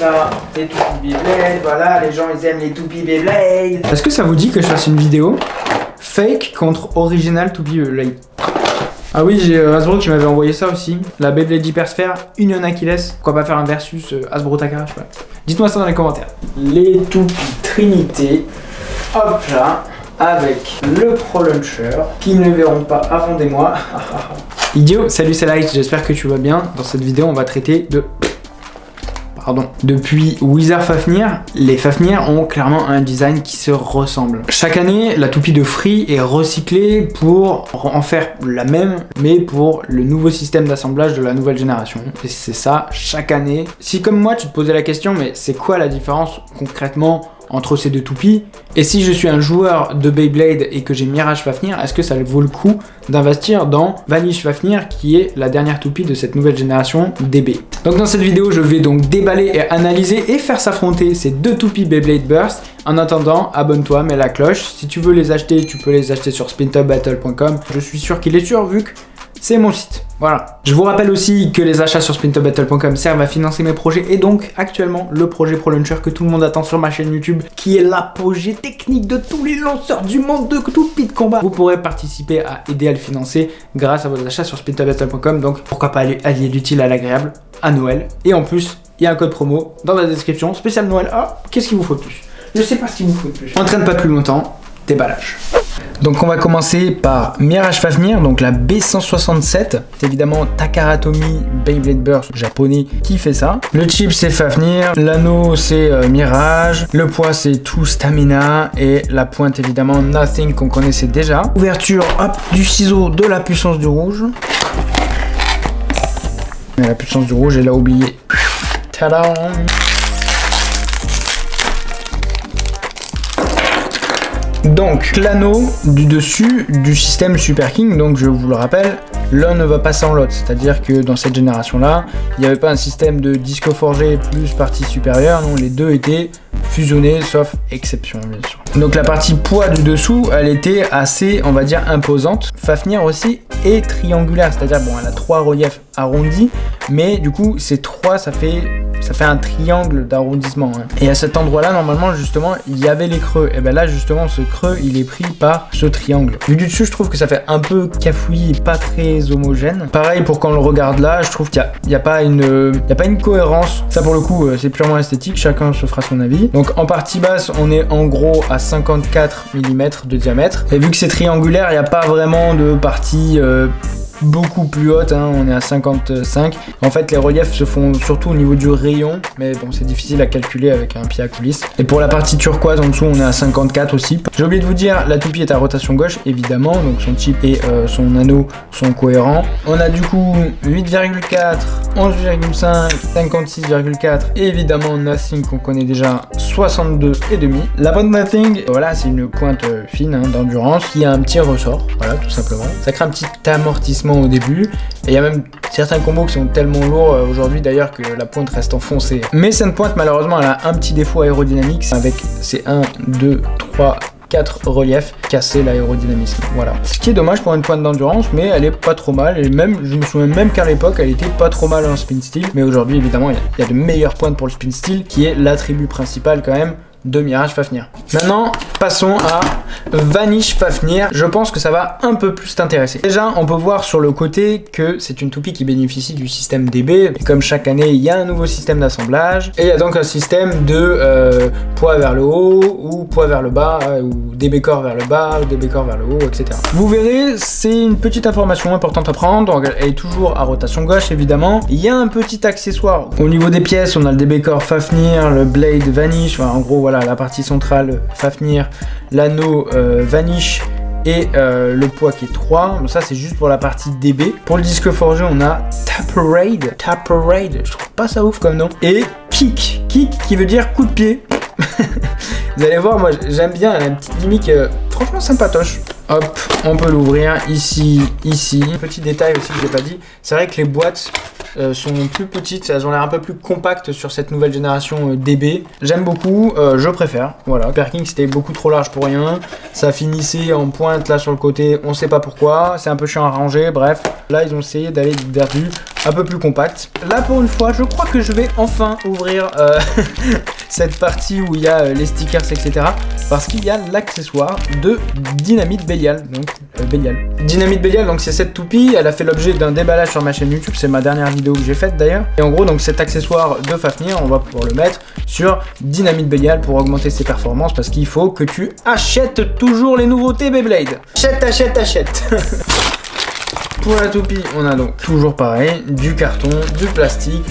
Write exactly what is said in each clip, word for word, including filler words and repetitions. ça, les toupies Beyblade, voilà, les gens ils aiment les toupies Beyblade. Est-ce que ça vous dit que je fasse une vidéo fake contre original toupie Beyblade? Ah oui, j'ai euh, Hasbro qui m'avait envoyé ça aussi. La Beyblade Hypersphère, Union Achilles. Pourquoi pas faire un versus euh, Hasbro Takara, je sais pas. Dites-moi ça dans les commentaires. Les toupies Trinité, hop là, avec le Pro Launcher, qui ne le verront pas avant des mois. Idiot, salut, c'est Light, j'espère que tu vas bien. Dans cette vidéo, on va traiter de... Pardon. Depuis Wizard Fafnir, les Fafnir ont clairement un design qui se ressemble. Chaque année, la toupie de Free est recyclée pour en faire la même, mais pour le nouveau système d'assemblage de la nouvelle génération. Et c'est ça, chaque année. Si comme moi, tu te posais la question, mais c'est quoi la différence concrètement entre ces deux toupies? Et si je suis un joueur de Beyblade et que j'ai Mirage Fafnir, est-ce que ça vaut le coup d'investir dans Vanish Fafnir, qui est la dernière toupie de cette nouvelle génération D B? Donc dans cette vidéo, je vais donc déballer et analyser et faire s'affronter ces deux toupies Beyblade Burst. En attendant, abonne-toi, mets la cloche. Si tu veux les acheter, tu peux les acheter sur Spin Top Battle point com. Je suis sûr qu'il est sûr vu que c'est mon site. Voilà. Je vous rappelle aussi que les achats sur Spin Top Battle point com servent à financer mes projets et donc actuellement le projet Pro Launcher que tout le monde attend sur ma chaîne YouTube, qui est l'apogée technique de tous les lanceurs du monde de toupies de combat. Vous pourrez participer à aider à le financer grâce à vos achats sur Spin Top Battle point com. Donc pourquoi pas aller allier l'utile à l'agréable à Noël. Et en plus, il y a un code promo dans la description spécial Noël. Ah, qu'est-ce qu'il vous faut de plus? Je sais pas ce qu'il vous faut de plus. On traîne pas plus longtemps. Déballage. Donc on va commencer par Mirage Fafnir, donc la B cent soixante-sept. C'est évidemment Takara Tomy Beyblade Burst japonais qui fait ça. Le chip c'est Fafnir, l'anneau c'est euh, Mirage, le poids c'est tout Stamina et la pointe évidemment Nothing qu'on connaissait déjà. Ouverture hop du ciseau de la puissance du rouge. Et la puissance du rouge, elle a oublié. Tadam! Donc l'anneau du dessus du système Super King, donc je vous le rappelle, l'un ne va pas sans l'autre, c'est-à-dire que dans cette génération-là, il n'y avait pas un système de disque forgé plus partie supérieure, non, les deux étaient fusionnés, sauf exception bien sûr. Donc la partie poids du dessous, elle était assez, on va dire, imposante. Fafnir aussi est triangulaire, c'est-à-dire, bon, elle a trois reliefs arrondis, mais du coup, ces trois, ça fait... ça fait un triangle d'arrondissement. Hein. Et à cet endroit-là, normalement, justement, il y avait les creux. Et bien là, justement, ce creux, il est pris par ce triangle. Vu du dessus, je trouve que ça fait un peu cafouillis et pas très homogène. Pareil, pour quand on le regarde là, je trouve qu'il n'y a, a, pas une, euh, y a pas une cohérence. Ça, pour le coup, euh, c'est purement esthétique. Chacun se fera son avis. Donc, en partie basse, on est en gros à cinquante-quatre millimètres de diamètre. Et vu que c'est triangulaire, il n'y a pas vraiment de partie... Euh, beaucoup plus haute, hein, on est à cinquante-cinq. En fait, les reliefs se font surtout au niveau du rayon, mais bon, c'est difficile à calculer avec un pied à coulisse. Et pour la partie turquoise en dessous, on est à cinquante-quatre aussi. J'ai oublié de vous dire, la toupie est à rotation gauche, évidemment, donc son chip et euh, son anneau sont cohérents. On a du coup huit virgule quatre, onze virgule cinq, cinquante-six virgule quatre, et évidemment Nothing qu'on connaît déjà, soixante-deux virgule cinq. La pointe Nothing, voilà, c'est une pointe fine hein, d'endurance qui a un petit ressort, voilà, tout simplement. Ça crée un petit amortissement au début, et il y a même certains combos qui sont tellement lourds aujourd'hui d'ailleurs que la pointe reste enfoncée. Mais cette pointe malheureusement elle a un petit défaut aérodynamique avec ses un, deux, trois, quatre reliefs, casser l'aérodynamisme, voilà. Ce qui est dommage pour une pointe d'endurance, mais elle est pas trop mal, et même, je me souviens même qu'à l'époque, elle était pas trop mal en spin steel, mais aujourd'hui évidemment, il y, y a de meilleures pointes pour le spin steel, qui est l'attribut principal quand même de Mirage Fafnir. Maintenant, passons à Vanish Fafnir. Je pense que ça va un peu plus t'intéresser. Déjà, on peut voir sur le côté que c'est une toupie qui bénéficie du système D B. Et comme chaque année, il y a un nouveau système d'assemblage. Et il y a donc un système de euh, poids vers le haut ou poids vers le bas, ou D B core vers le bas, ou D B core vers le haut, et cetera. Vous verrez, c'est une petite information importante à prendre. Donc, elle est toujours à rotation gauche, évidemment. Il y a un petit accessoire. Au niveau des pièces, on a le D B core Fafnir, le Blade Vanish. Enfin, en gros, voilà. Voilà, la partie centrale Fafnir, l'anneau euh, Vanish et euh, le poids qui est trois. Donc ça c'est juste pour la partie D B. Pour le disque forgé on a Tap-a-raid, Tap-a-raid, je trouve pas ça ouf comme nom. Et Kick, Kick qui veut dire coup de pied. Vous allez voir, moi j'aime bien, la petite gimmick euh, franchement sympatoche. Hop, on peut l'ouvrir ici, ici. Petit détail aussi que je n'ai pas dit, c'est vrai que les boîtes euh, sont plus petites, elles ont l'air un peu plus compactes sur cette nouvelle génération euh, D B. J'aime beaucoup, euh, je préfère. Voilà, Super King c'était beaucoup trop large pour rien. Ça finissait en pointe là sur le côté, on sait pas pourquoi. C'est un peu chiant à ranger, bref. Là, ils ont essayé d'aller vers du un peu plus compact. Là, pour une fois, je crois que je vais enfin ouvrir euh, cette partie où il y a euh, les stickers, et cetera. Parce qu'il y a l'accessoire de Dynamite Belial. Donc, euh, Belial. Dynamite Belial, donc c'est cette toupie. Elle a fait l'objet d'un déballage sur ma chaîne YouTube. C'est ma dernière vidéo que j'ai faite d'ailleurs. Et en gros, donc cet accessoire de Fafnir, on va pouvoir le mettre sur Dynamite Belial pour augmenter ses performances. Parce qu'il faut que tu achètes toujours les nouveautés Beyblade. Achète, achète, achète. Pour la toupie, on a donc toujours pareil, du carton, du plastique.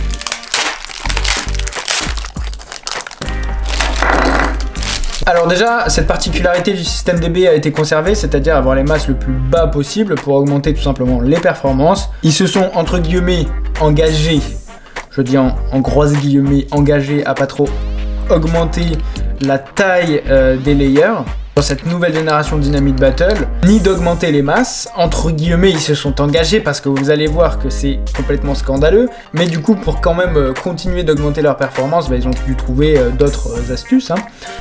Alors déjà, cette particularité du système D B a été conservée, c'est-à-dire avoir les masses le plus bas possible pour augmenter tout simplement les performances. Ils se sont, entre guillemets, engagés, je dis en, en grosses guillemets, engagés à pas trop augmenter la taille euh, des layers. Dans cette nouvelle génération Dynamite Battle, ni d'augmenter les masses, entre guillemets ils se sont engagés parce que vous allez voir que c'est complètement scandaleux, mais du coup pour quand même continuer d'augmenter leur performance, bah, ils ont dû trouver euh, d'autres euh, astuces, hein.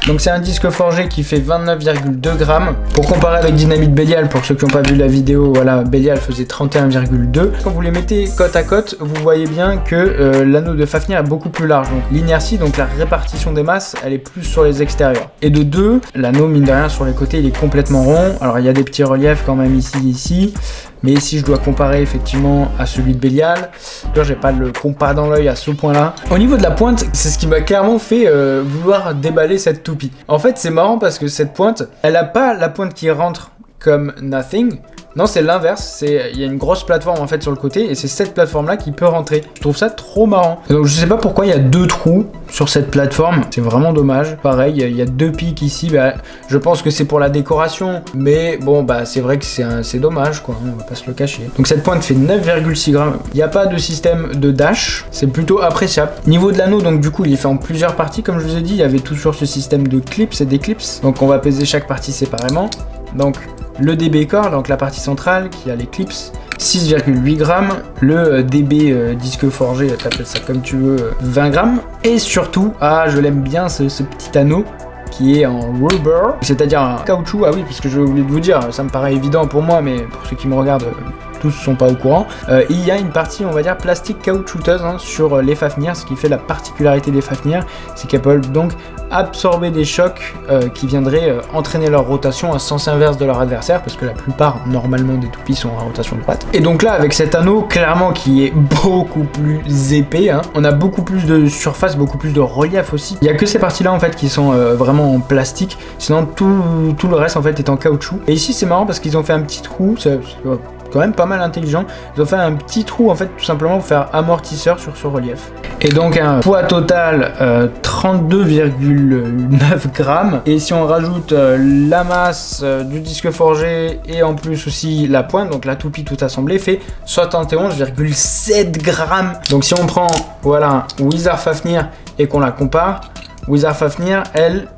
Donc c'est un disque forgé qui fait vingt-neuf virgule deux grammes, pour comparer avec Dynamite Belial, pour ceux qui n'ont pas vu la vidéo, voilà, Belial faisait trente et un virgule deux. Quand vous les mettez côte à côte, vous voyez bien que euh, l'anneau de Fafnir est beaucoup plus large, donc l'inertie, donc la répartition des masses, elle est plus sur les extérieurs. Et de deux, l'anneau mine de rien sur les côtés il est complètement rond, alors il y a des petits reliefs quand même ici ici, mais si je dois comparer effectivement à celui de Belial, j'ai pas le compas dans l'œil à ce point là. Au niveau de la pointe, c'est ce qui m'a clairement fait euh, vouloir déballer cette toupie. En fait c'est marrant parce que cette pointe, elle a pas la pointe qui rentre comme Nothing. Non, c'est l'inverse, il y a une grosse plateforme en fait sur le côté et c'est cette plateforme là qui peut rentrer. Je trouve ça trop marrant. Donc je sais pas pourquoi il y a deux trous sur cette plateforme, c'est vraiment dommage. Pareil, il y, y a deux pics ici, bah, je pense que c'est pour la décoration, mais bon bah c'est vrai que c'est dommage quoi, on va pas se le cacher. Donc cette pointe fait neuf virgule six grammes, il n'y a pas de système de dash, c'est plutôt appréciable. Niveau de l'anneau, donc du coup il est fait en plusieurs parties comme je vous ai dit, il y avait tout sur ce système de clips et des clips, donc on va peser chaque partie séparément. Donc le D B core, donc la partie centrale qui a les clips, six virgule huit grammes. Le D B euh, disque forgé, t'appelles ça comme tu veux, euh, vingt grammes. Et surtout, ah je l'aime bien ce, ce petit anneau qui est en rubber, c'est-à-dire un caoutchouc. Ah oui, parce que j'ai oublié de vous dire, ça me paraît évident pour moi, mais pour ceux qui me regardent, tous sont pas au courant. Euh, il y a une partie, on va dire, plastique caoutchouteuse hein, sur les Fafnir, ce qui fait la particularité des Fafnir, c'est qu'elles peuvent donc absorber des chocs euh, qui viendraient euh, entraîner leur rotation à sens inverse de leur adversaire, parce que la plupart, normalement, des toupies sont à rotation droite. Et donc là, avec cet anneau, clairement, qui est beaucoup plus épais, hein, on a beaucoup plus de surface, beaucoup plus de relief aussi. Il n'y a que ces parties-là, en fait, qui sont euh, vraiment en plastique, sinon tout, tout le reste, en fait, est en caoutchouc. Et ici, c'est marrant parce qu'ils ont fait un petit trou, ça, ça, quand même pas mal intelligent, ils ont fait un petit trou en fait tout simplement pour faire amortisseur sur ce relief. Et donc un poids total euh, trente-deux virgule neuf grammes, et si on rajoute euh, la masse euh, du disque forgé et en plus aussi la pointe, donc la toupie tout assemblée fait soixante et onze virgule sept grammes. Donc si on prend voilà un Wizard Fafnir et qu'on la compare, Wizard Fafnir elle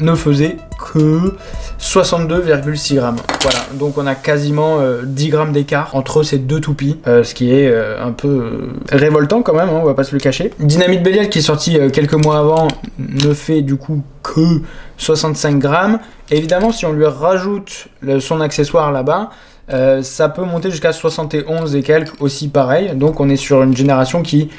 ne faisait que soixante-deux virgule six grammes. Voilà, donc on a quasiment euh, dix grammes d'écart entre ces deux toupies, euh, ce qui est euh, un peu euh, révoltant quand même, hein, on va pas se le cacher. Dynamite Belial qui est sorti euh, quelques mois avant ne fait du coup que soixante-cinq grammes. Évidemment, si on lui rajoute le, son accessoire là-bas, euh, ça peut monter jusqu'à soixante et onze et quelques, aussi pareil. Donc on est sur une génération qui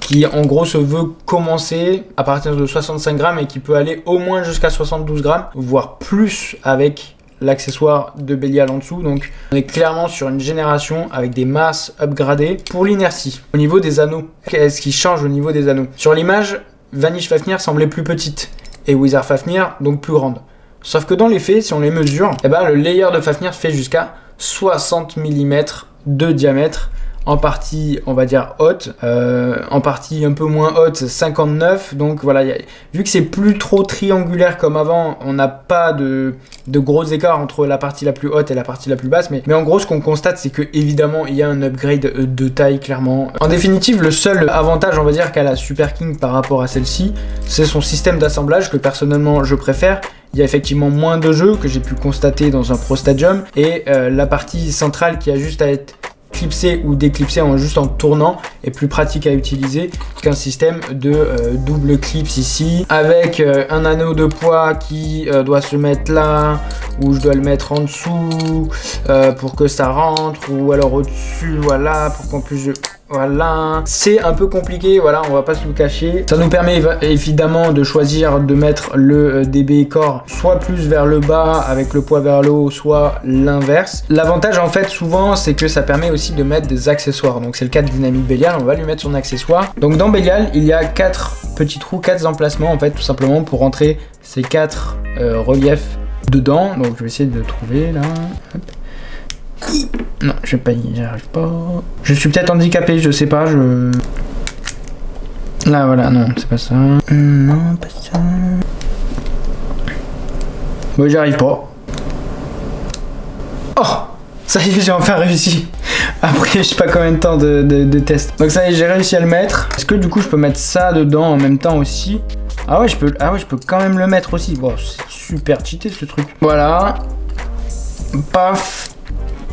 qui en gros se veut commencer à partir de soixante-cinq grammes et qui peut aller au moins jusqu'à soixante-douze grammes, voire plus avec l'accessoire de Belial en dessous. Donc on est clairement sur une génération avec des masses upgradées. Pour l'inertie, au niveau des anneaux, qu'est-ce qui change au niveau des anneaux? Sur l'image, Vanish Fafnir semblait plus petite et Wizard Fafnir donc plus grande. Sauf que dans les faits, si on les mesure, eh ben, le layer de Fafnir fait jusqu'à soixante millimètres de diamètre. En partie, on va dire, haute, euh, en partie un peu moins haute, cinquante-neuf. Donc voilà, y a, vu que c'est plus trop triangulaire comme avant, on n'a pas de, de gros écarts entre la partie la plus haute et la partie la plus basse. Mais, mais en gros, ce qu'on constate, c'est que évidemment, il y a un upgrade de taille, clairement. En définitive, le seul avantage, on va dire, qu'a la Super King par rapport à celle-ci, c'est son système d'assemblage que personnellement, je préfère. il y a effectivement moins de jeux que j'ai pu constater dans un Pro Stadium, et euh, la partie centrale qui a juste à être clipser ou déclipser en juste en tournant est plus pratique à utiliser qu'un système de euh, double clips ici avec euh, un anneau de poids qui euh, doit se mettre là, ou je dois le mettre en dessous euh, pour que ça rentre, ou alors au dessus, voilà, pour qu'en plus je... Voilà, c'est un peu compliqué, voilà, on va pas se le cacher. Ça nous permet évidemment de choisir de mettre le D B core soit plus vers le bas avec le poids vers le haut, soit l'inverse. L'avantage en fait souvent, c'est que ça permet aussi de mettre des accessoires. Donc c'est le cas de Dynamite Belial, on va lui mettre son accessoire. Donc dans Belial, il y a quatre petits trous, quatre emplacements en fait, tout simplement pour rentrer ces quatre euh, reliefs dedans. Donc je vais essayer de le trouver là. Hop. Non, je vais pas, j'y arrive pas. Je suis peut-être handicapé, je sais pas, je... Là, voilà, non, c'est pas ça. Non, pas ça. Bon, j'y arrive pas. Oh, ça y est, j'ai enfin réussi. Après, je sais pas combien de temps de, de, de test. Donc ça y est, j'ai réussi à le mettre. Est-ce que du coup, je peux mettre ça dedans en même temps aussi? Ah ouais, je peux, ah ouais, je peux quand même le mettre aussi. Bon, c'est super cheaté ce truc. Voilà. Paf.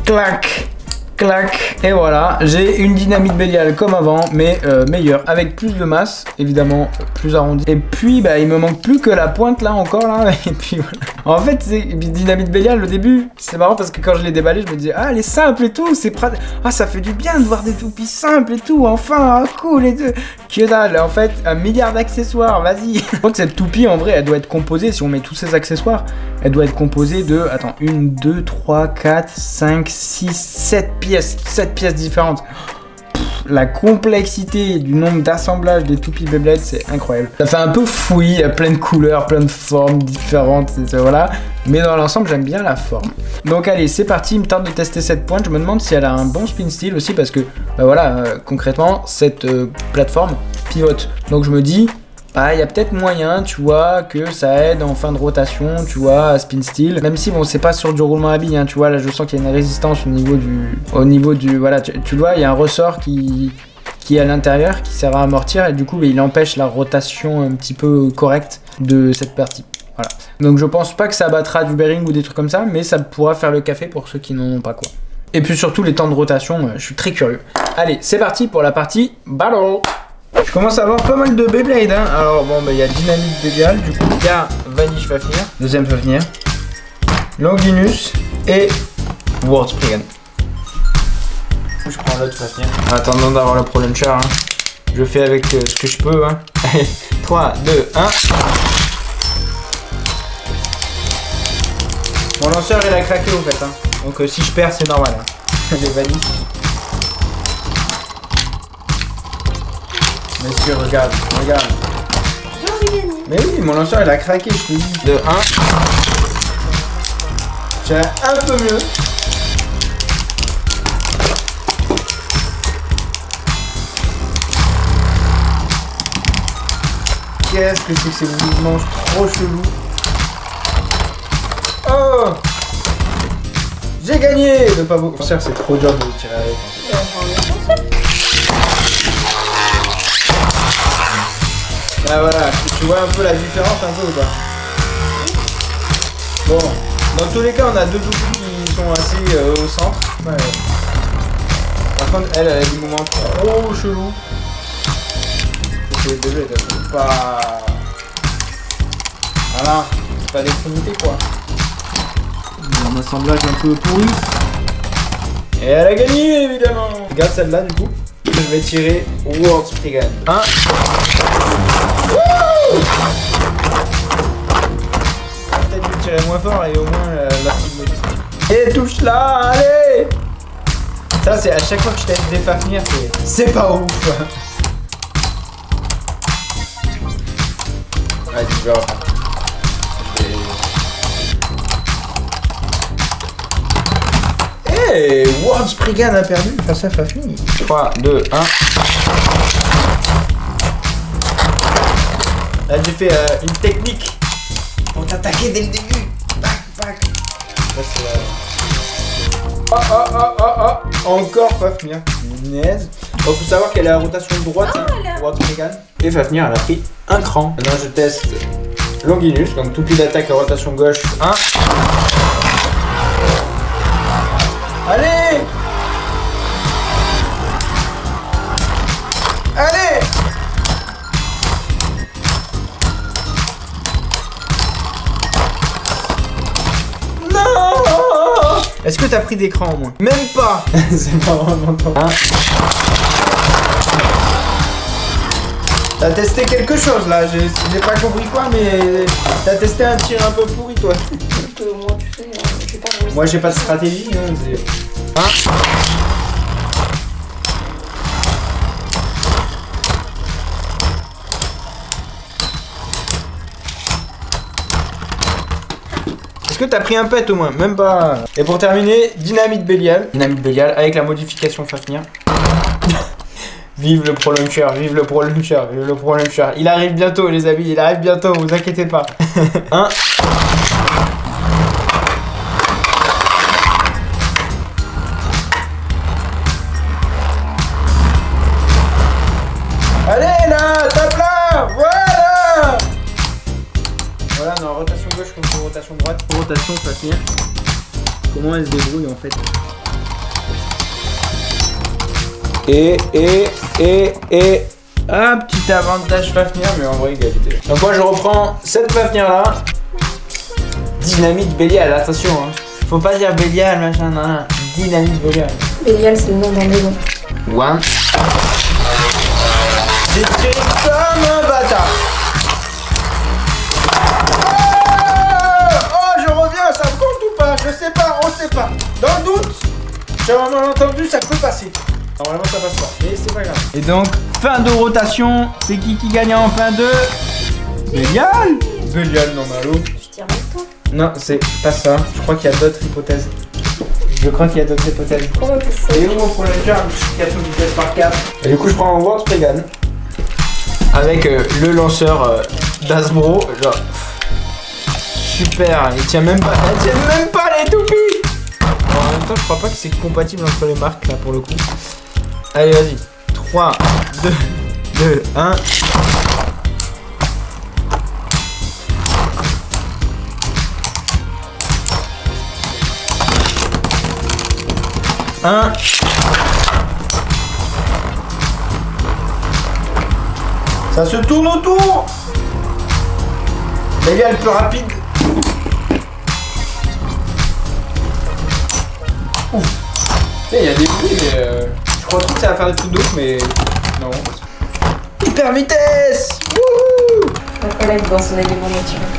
Clac, clac, et voilà, j'ai une Dynamite Belial comme avant, mais euh, meilleure, avec plus de masse, évidemment, plus arrondie. Et puis, bah, il me manque plus que la pointe là encore, là, et puis voilà. En fait, c'est Dynamite Belial au début, c'est marrant parce que quand je l'ai déballé, je me disais, ah, elle est simple et tout, c'est pratique, ah, ça fait du bien de voir des toupies simples et tout, enfin, ah, cool, et tout. Que dalle, en fait, un milliard d'accessoires, vas-y. Donc, cette toupie, en vrai, elle doit être composée, si on met tous ces accessoires, elle doit être composée de, attends, une, deux, trois, quatre, cinq, six, sept pièces, sept pièces différentes. Pff, la complexité du nombre d'assemblages des toupies Beyblade, c'est incroyable. Ça fait un peu fouillis, il y a plein de couleurs, plein de formes différentes, voilà. Mais dans l'ensemble, j'aime bien la forme. Donc allez, c'est parti, il me tente de tester cette pointe. Je me demande si elle a un bon spin style aussi, parce que, bah voilà, euh, concrètement, cette euh, plateforme pivote. Donc je me dis... Ah, il y a peut-être moyen, tu vois, que ça aide en fin de rotation, tu vois, à spin steel. Même si, bon, c'est pas sur du roulement à billes, hein, tu vois, là, je sens qu'il y a une résistance au niveau du... Au niveau du... Voilà, tu, tu vois, il y a un ressort qui... qui est à l'intérieur, qui sert à amortir, et du coup, il empêche la rotation un petit peu correcte de cette partie. Voilà. Donc, je pense pas que ça battra du bearing ou des trucs comme ça, mais ça pourra faire le café pour ceux qui n'en ont pas, quoi. Et puis, surtout, les temps de rotation, je suis très curieux. Allez, c'est parti pour la partie battle. Je commence à avoir pas mal de Beyblade, hein. Alors bon, bah il y a Dynamite Belial, du coup il y a Vanish Fafnir, deuxième Fafnir, Longinus et World Spriggan. Je prends l'autre Fafnir. Attendons d'avoir le Pro Launcher, hein. Je fais avec euh, ce que je peux, hein. Allez, trois, deux, un. Mon lanceur il a craqué au fait, hein. Donc euh, si je perds c'est normal, hein. J'ai Vanish. Messieurs, regarde, regarde. Mais oui, mon lanceur il a craqué, je te dis. De un. Tiens, un peu mieux. Qu'est-ce que c'est que ces mouvements trop chelous? Oh! J'ai gagné! Le pas beau. C'est trop dur de tirer avec. Ah voilà, tu vois un peu la différence un peu ou pas? Bon, dans tous les cas on a deux toupies qui sont assez euh, au centre. Ouais. Par contre elle, elle a des mouvements trop chelous. C'est désolé, c'est pas... Voilà, c'est pas d'extrémité quoi. Un assemblage un peu pourri. Et elle a gagné évidemment. Regarde celle-là du coup. Je vais tirer World Spriggan. un. Peut-être lui tirer moins fort et au moins euh, la fille. Et touche là, allez. Ça c'est à chaque fois que je teste des Fafnir, c'est pas ouf. Ouais, tu vois. Hey, World Spriggan a perdu face à Fafnir. trois, deux, un. Là j'ai fait euh, une technique pour t'attaquer dès le début. Bac, bac. Là, euh... Oh oh oh oh oh. Encore Fafnir. Naise. Bon, faut savoir qu'elle a la rotation droite. Oh, là. Droite Spriggan. Et Fafnir elle a pris un cran. Maintenant je teste Longinus, donc toupie d'attaque à rotation gauche un. Allez! Allez! Non! Est-ce que t'as pris d'écran au moins? Même pas! C'est pas vraiment ton... Hein? T'as testé quelque chose là, j'ai pas compris quoi, mais t'as testé un tir un peu pourri toi. Moi tu sais, j'ai pas de... Moi j'ai pas de stratégie, hein, hein. Est-ce que t'as pris un pet au moins? Même pas. Et pour terminer, Dynamite Belial. Dynamite Belial avec la modification Fafnir. Vive le Pro Launcher, vive le Pro Launcher, vive le Pro Launcher. Il arrive bientôt les amis, il arrive bientôt, vous inquiétez pas. Hein? Allez là, tape là, voilà. Voilà, non, rotation gauche contre rotation droite. Rotation Fafnir. Comment elle se débrouille en fait? Et, et, et, et... Un petit avantage Fafnir, mais en vrai égalité. Donc moi je reprends cette Fafnir là. Dynamite Belial, attention hein. Faut pas dire Belial, machin, nan, nan. Dynamite Belial. Belial c'est le nom d'un maison. One. J'ai tiré comme un bâtard. Oh, oh je reviens, ça me compte ou pas? Je sais pas, on sait pas. Dans le doute, j'ai vraiment entendu, ça peut passer. Normalement ça passe pas, et c'est pas grave. Et donc, fin de rotation, c'est qui qui gagne en fin de... Belial. Belial, non, Malo. Tu tires avec toi? Non, c'est pas ça. Je crois qu'il y a d'autres hypothèses. Je crois qu'il y a d'autres hypothèses. Oh, et où mon Pro Launcher quatre vitesses par quatre. Et du coup, je prends World Spriggan. Avec euh, le lanceur euh, d'Hasbro. Genre... Super, il tient même pas... Il tient même pas les toupies. En même temps, je crois pas que c'est compatible entre les marques, là, pour le coup. Allez, vas-y. trois, deux, deux, un. un. Ça se tourne autour. Belial le plus rapide. Ouf. Il y a des bruits, mais... Euh... Je crois que ça va faire des trucs d'eau, mais non. Hyper vitesse. Wouhou. Dans son élément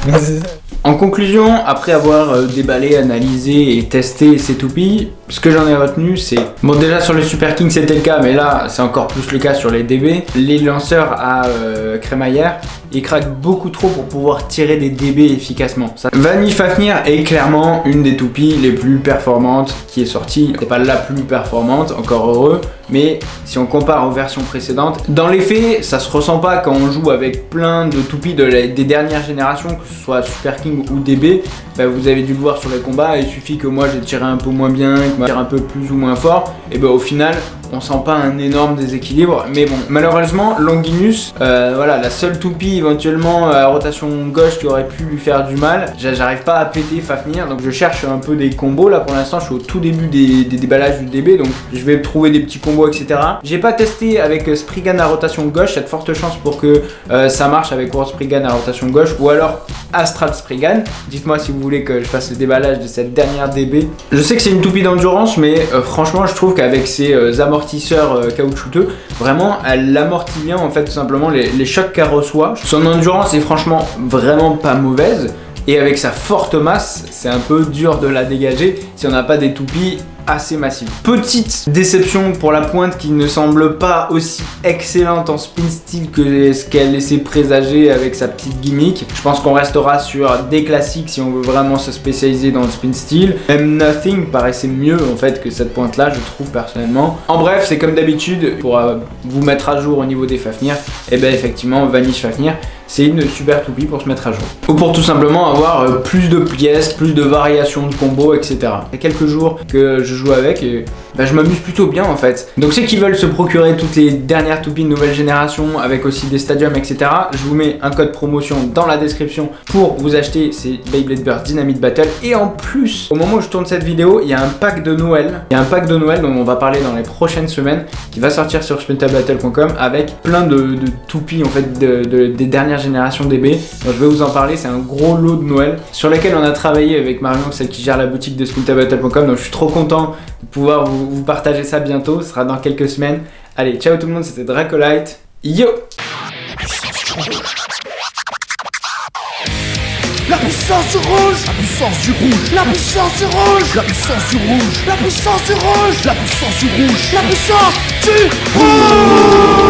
naturel. En conclusion, après avoir déballé, analysé et testé ces toupies, ce que j'en ai retenu c'est... Bon déjà sur le Super King c'était le cas, mais là c'est encore plus le cas sur les D B. Les lanceurs à euh, crémaillère, ils craquent beaucoup trop pour pouvoir tirer des D B efficacement. Ça... Vanish Fafnir est clairement une des toupies les plus performantes qui est sortie. C'est pas la plus performante, encore heureux, mais si on compare aux versions précédentes, dans les faits ça se ressent pas quand on joue avec plein de toupies de la... des dernières générations, que ce soit Super King ou D B, bah vous avez dû le voir sur les combats, il suffit que moi j'ai tiré un peu moins bien, que moi j'ai tiré un peu plus ou moins fort, et bah au final on sent pas un énorme déséquilibre, mais bon, malheureusement Longinus, euh, voilà, la seule toupie éventuellement à rotation gauche qui aurait pu lui faire du mal, j'arrive pas à péter Fafnir, donc je cherche un peu des combos, là pour l'instant je suis au tout début des, des déballages du D B, donc je vais trouver des petits combos et cetera. J'ai pas testé avec Spriggan à rotation gauche, il y a de fortes chances pour que euh, ça marche avec World Spriggan à rotation gauche, ou alors Astral Spriggan. Dites-moi si vous voulez que je fasse le déballage de cette dernière D B. Je sais que c'est une toupie d'endurance, mais euh, franchement je trouve qu'avec ses euh, amortisseurs euh, caoutchouteux, vraiment elle amortit bien en fait tout simplement les, les chocs qu'elle reçoit. Son endurance est franchement vraiment pas mauvaise, et avec sa forte masse c'est un peu dur de la dégager si on n'a pas des toupies assez massive. Petite déception pour la pointe qui ne semble pas aussi excellente en spin style que ce qu'elle laissait présager avec sa petite gimmick. Je pense qu'on restera sur des classiques si on veut vraiment se spécialiser dans le spin style. Même Nothing paraissait mieux en fait que cette pointe là, je trouve personnellement. En bref, c'est comme d'habitude, pour euh, vous mettre à jour au niveau des Fafnir, et bien effectivement Vanish Fafnir c'est une super toupie pour se mettre à jour. Ou pour tout simplement avoir euh, plus de pièces, plus de variations de combos, et cetera. Il y a quelques jours que je joue avec et bah, je m'amuse plutôt bien en fait. Donc ceux qui veulent se procurer toutes les dernières toupines nouvelle génération avec aussi des stadiums etc, je vous mets un code promotion dans la description pour vous acheter ces Beyblade Burst Dynamite Battle. Et en plus, au moment où je tourne cette vidéo, il y a un pack de Noël, il y a un pack de Noël dont on va parler dans les prochaines semaines qui va sortir sur SpinTopBattle point com avec plein de, de toupies en fait de, de, des dernières générations D B. Donc je vais vous en parler, c'est un gros lot de Noël sur lequel on a travaillé avec Marion, celle qui gère la boutique de SpinTopBattle point com. Donc je suis trop content de pouvoir vous, vous partager ça bientôt, ce sera dans quelques semaines. Allez, ciao tout le monde, c'était DracoLight. Yo, la puissance du rouge, la puissance du rouge, la puissance du rouge, la puissance du rouge, la puissance du rouge, la puissance du rouge, la puissance du rouge.